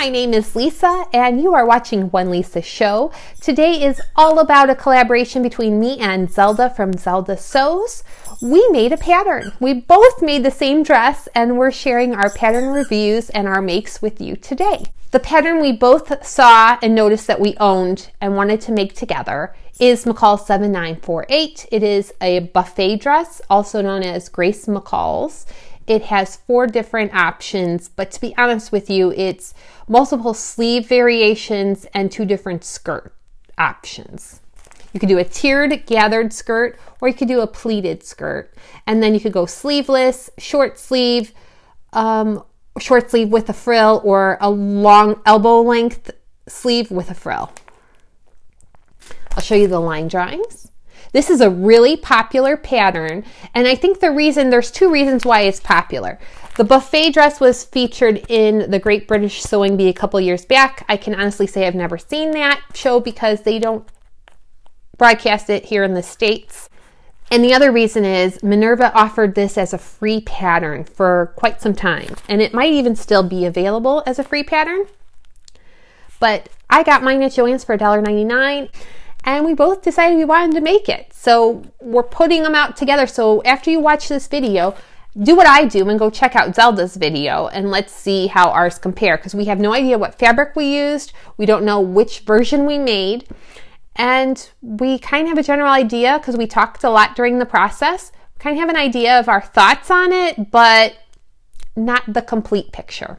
my name is Lisa and you are watching One Lisa Show. Today is all about a collaboration between me and Zelda from Zelda Sews. We made a pattern. We both made the same dress and we're sharing our pattern reviews and our makes with you today. The pattern we both saw and noticed that we owned and wanted to make together is McCall's 7948. It is a buffet dress, also known as Grace McCall's. It has four different options, but to be honest with you, it's multiple sleeve variations and two different skirt options. You could do a tiered gathered skirt, or you could do a pleated skirt. And then you could go sleeveless, short sleeve with a frill, or a long elbow length sleeve with a frill. I'll show you the line drawings. This is a really popular pattern, and I think the reason, there's two reasons why it's popular. The buffet dress was featured in the Great British Sewing Bee a couple years back. I can honestly say I've never seen that show because they don't broadcast it here in the States. And the other reason is Minerva offered this as a free pattern for quite some time, and it might even still be available as a free pattern. But I got mine at Joann's for $1.99. And we both decided we wanted to make it. So we're putting them out together. So after you watch this video, do what I do and go check out Zelda's video and let's see how ours compare, because we have no idea what fabric we used. We don't know which version we made. And we kind of have a general idea because we talked a lot during the process. We kind of have an idea of our thoughts on it, but not the complete picture.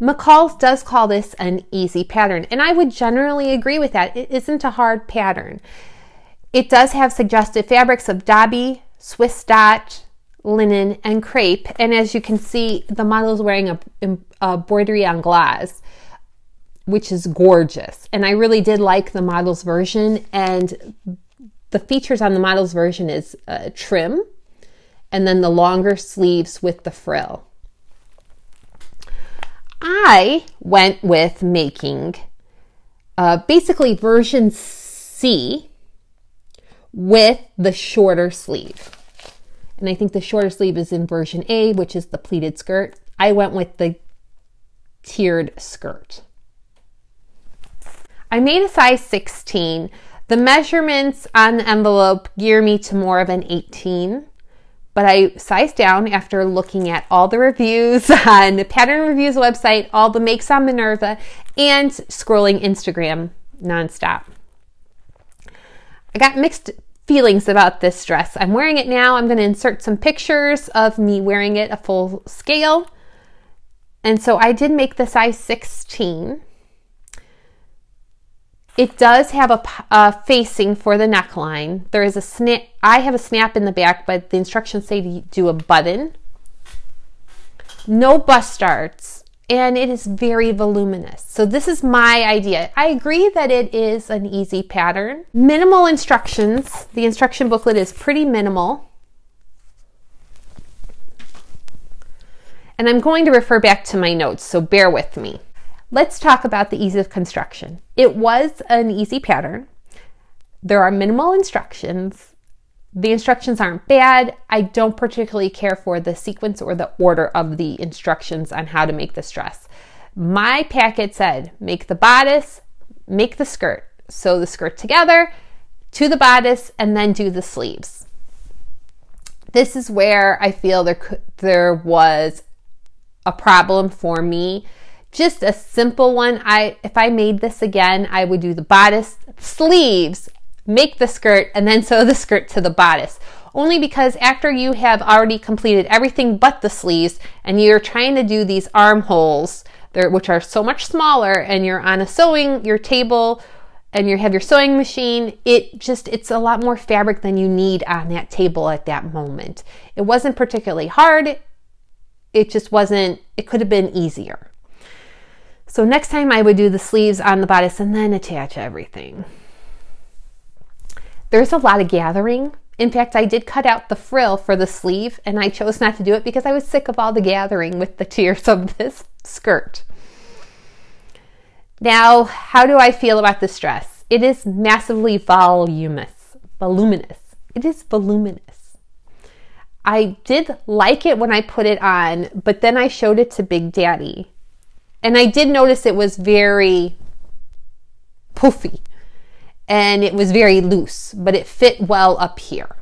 McCall's does call this an easy pattern, and I would generally agree with that. It isn't a hard pattern. It does have suggested fabrics of Dobby, Swiss dot, linen, and crepe, and as you can see, the model is wearing a broderie anglaise, which is gorgeous, and I really did like the model's version, and the features on the model's version is trim, and then the longer sleeves with the frill. I went with making basically version C with the shorter sleeve. And I think the shorter sleeve is in version A, which is the pleated skirt. I went with the tiered skirt. I made a size 16. The measurements on the envelope gear me to more of an 18. But I sized down after looking at all the reviews on the Pattern Reviews website, all the makes on Minerva, and scrolling Instagram nonstop. I got mixed feelings about this dress. I'm wearing it now. I'm going to insert some pictures of me wearing it a full scale. And so I did make the size 16. It does have a facing for the neckline. There is a snap. I have a snap in the back, but the instructions say to do a button. No bust starts, and it is very voluminous. So this is my idea. I agree that it is an easy pattern. Minimal instructions. The instruction booklet is pretty minimal. And I'm going to refer back to my notes, so bear with me. Let's talk about the ease of construction. It was an easy pattern. There are minimal instructions. The instructions aren't bad. I don't particularly care for the sequence or the order of the instructions on how to make this dress. My packet said, make the bodice, make the skirt. Sew the skirt together to the bodice and then do the sleeves. This is where I feel there was a problem for me. Just a simple one. If I made this again, I would do the bodice, sleeves, make the skirt, and then sew the skirt to the bodice. Only because after you have already completed everything but the sleeves, and you're trying to do these armholes, which are so much smaller, and you're on your table, and you have your sewing machine, it's a lot more fabric than you need on that table at that moment. It wasn't particularly hard. It just wasn't, it could have been easier. So next time I would do the sleeves on the bodice and then attach everything. There's a lot of gathering. In fact, I did cut out the frill for the sleeve and I chose not to do it because I was sick of all the gathering with the tiers of this skirt. Now, how do I feel about this dress? It is massively voluminous. It is voluminous. I did like it when I put it on, but then I showed it to Big Daddy. And I did notice it was very poofy and it was very loose, but it fit well up here.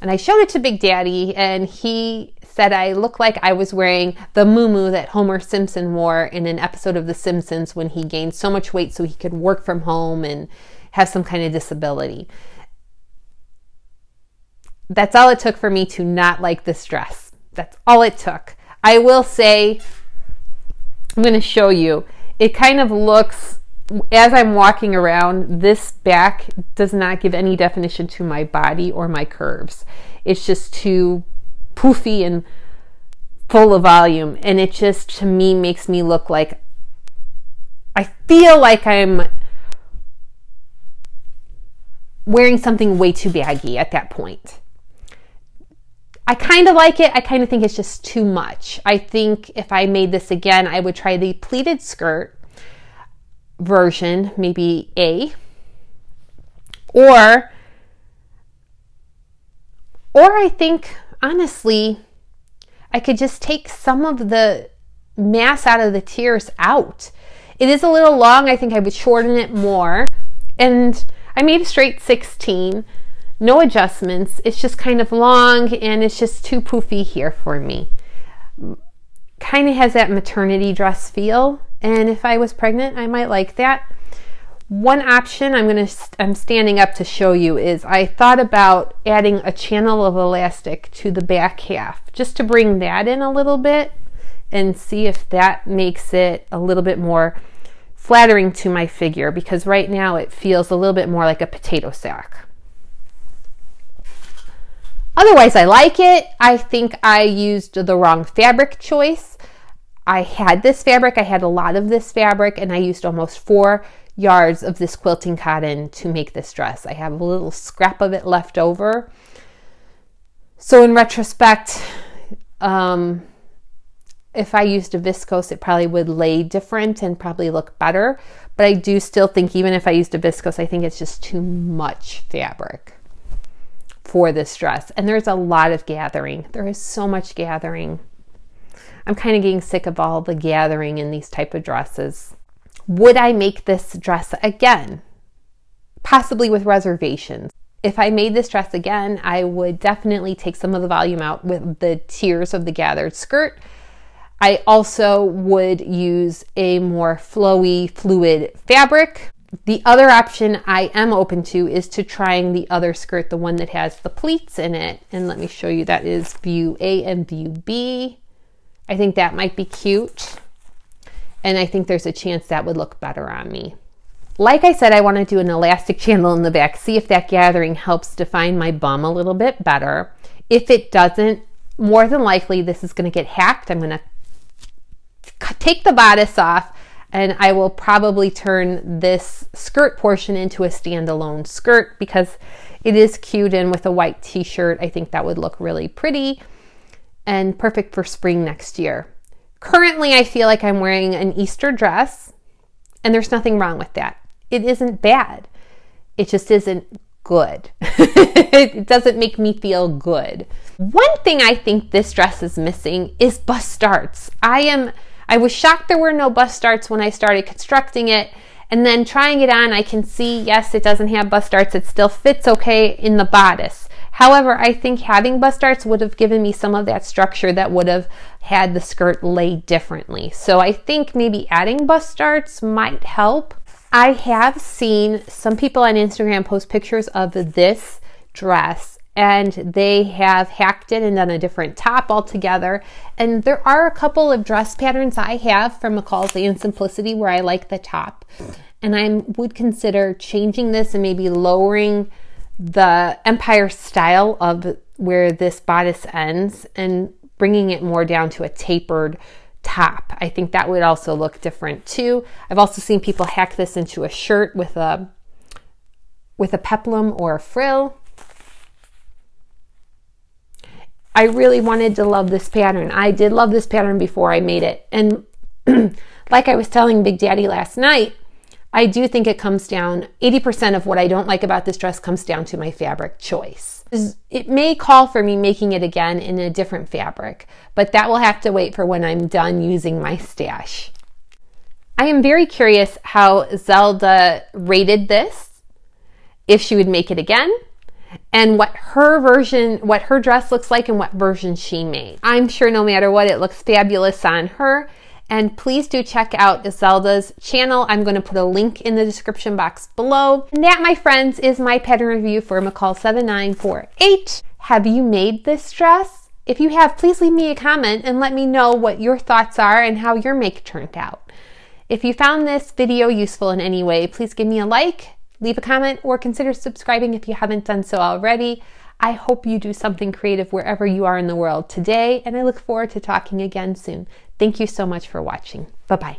And I showed it to Big Daddy and he said I look like I was wearing the muumuu that Homer Simpson wore in an episode of The Simpsons when he gained so much weight so he could work from home and have some kind of disability. That's all it took for me to not like this dress. That's all it took. I will say, I'm going to show you, it kind of looks, as I'm walking around, this back does not give any definition to my body or my curves. It's just too poofy and full of volume. And it just, to me, makes me look like, I feel like I'm wearing something way too baggy at that point. I kind of like it. I kind of think it's just too much. I think if I made this again, I would try the pleated skirt version, maybe A, or I think honestly, I could just take some of the mass out of the tears out. It is a little long. I think I would shorten it more. And I made a straight 16, no adjustments. It's just kind of long and it's just too poofy here for me. Kind of has that maternity dress feel. And if I was pregnant, I might like that. One option I'm standing up to show you is I thought about adding a channel of elastic to the back half just to bring that in a little bit and see if that makes it a little bit more flattering to my figure, because right now it feels a little bit more like a potato sack. Otherwise, I like it. I think I used the wrong fabric choice. I had this fabric, I had a lot of this fabric, and I used almost 4 yards of this quilting cotton to make this dress. I have a little scrap of it left over. So in retrospect, if I used a viscose, it probably would lay different and probably look better. But I do still think, even if I used a viscose, I think it's just too much fabric for this dress. And there's a lot of gathering. There is so much gathering. I'm kind of getting sick of all the gathering in these type of dresses. Would I make this dress again? Possibly with reservations. If I made this dress again, I would definitely take some of the volume out with the tiers of the gathered skirt. I also would use a more flowy, fluid fabric. The other option I am open to is to trying the other skirt, the one that has the pleats in it. And let me show you, that is view A and view B. I think that might be cute. And I think there's a chance that would look better on me. Like I said, I want to do an elastic channel in the back, see if that gathering helps define my bum a little bit better. If it doesn't, more than likely this is going to get hacked. I'm going to take the bodice off and I will probably turn this skirt portion into a standalone skirt because it is cute, and with a white t-shirt I think that would look really pretty and perfect for spring next year. Currently I feel like I'm wearing an Easter dress, and there's nothing wrong with that. It isn't bad, it just isn't good. It doesn't make me feel good. One thing I think this dress is missing is bust starts. I was shocked there were no bust starts when I started constructing it, and then trying it on I can see, yes, it doesn't have bust starts. It still fits okay in the bodice. However, I think having bust starts would have given me some of that structure that would have had the skirt lay differently. So I think maybe adding bust starts might help. I have seen some people on Instagram post pictures of this dress, and they have hacked it and done a different top altogether. And there are a couple of dress patterns I have from McCall's and Simplicity where I like the top. And I would consider changing this and maybe lowering the Empire style of where this bodice ends and bringing it more down to a tapered top. I think that would also look different too. I've also seen people hack this into a shirt with a peplum or a frill. I really wanted to love this pattern. I did love this pattern before I made it. And like I was telling Big Daddy last night, I do think it comes down, 80% of what I don't like about this dress comes down to my fabric choice. It may call for me making it again in a different fabric, but that will have to wait for when I'm done using my stash. I am very curious how Zelda rated this, if she would make it again, and what her dress looks like and what version she made. I'm sure no matter what, it looks fabulous on her. And please do check out Zelda's channel. I'm going to put a link in the description box below. And that, my friends, is my pattern review for McCall's 7948. Have you made this dress? If you have, please leave me a comment and let me know what your thoughts are and how your make turned out. If you found this video useful in any way, please give me a like, leave a comment, or consider subscribing if you haven't done so already. I hope you do something creative wherever you are in the world today, and I look forward to talking again soon. Thank you so much for watching. Bye-bye.